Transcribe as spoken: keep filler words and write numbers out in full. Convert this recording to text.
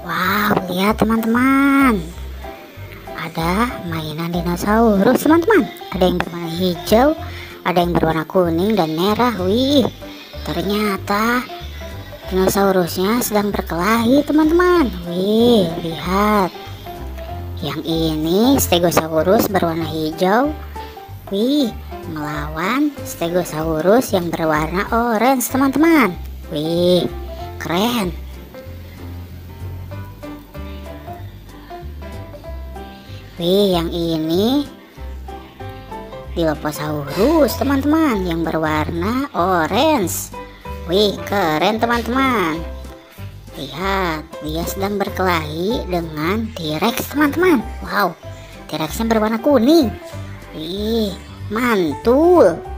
Wow, lihat teman-teman, ada mainan dinosaurus teman-teman. Ada yang berwarna hijau, ada yang berwarna kuning dan merah. Wih, ternyata dinosaurusnya sedang berkelahi teman-teman. Wih, lihat. Yang ini stegosaurus berwarna hijau, wih, melawan stegosaurus yang berwarna orange teman-teman. Wih, keren. Wih, yang ini Dilophosaurus teman-teman yang berwarna orange. Wih, keren teman-teman. Lihat, dia sedang berkelahi dengan T-Rex teman-teman. Wow, T-Rexnya berwarna kuning. Wih, mantul.